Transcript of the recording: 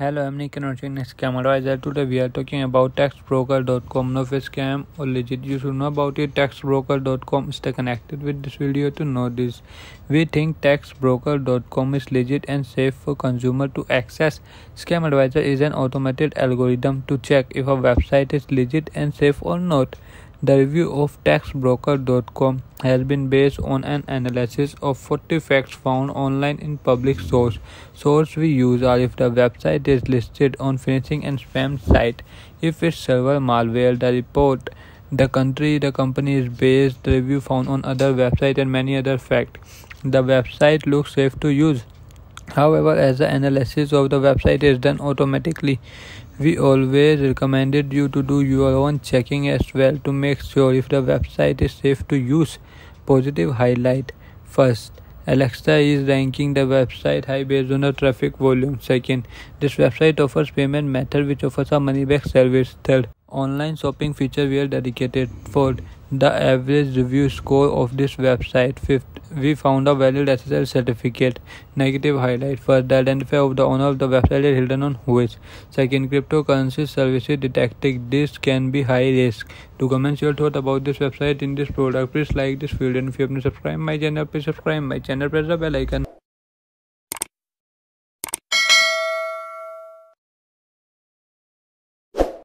Hello, I'm Nikhil Anand, Scam Advisor. Today we are talking about Textbroker.com. Know if it's scam or legit, you should know about it. Textbroker.com. Stay connected with this video to know this. We think Textbroker.com is legit and safe for consumer to access. Scam Advisor is an automated algorithm to check if a website is legit and safe or not. The review of Textbroker.com has been based on an analysis of 40 facts found online in public source. Source we use are if the website is listed on phishing and spam site, if its server malware, the report, the country the company is based, the review found on other website, and many other facts. The website looks safe to use. However, as the analysis of the website is done automatically, we always recommended you to do your own checking as well to make sure if the website is safe to use. Positive highlight. First, Alexa is ranking the website high based on the traffic volume. Second, this website offers payment method which offers a money back service. Third, online shopping feature we are dedicated. Fourth, the average review score of this website. Fifth, we found a valid SSL certificate. Negative highlight. First, the identifier of the owner of the website is hidden on which. Second, cryptocurrency services detected. This can be high risk. To comment your thought about this website in this product, please like this video, and if you haven't subscribed my channel, please subscribe my channel, press the bell icon.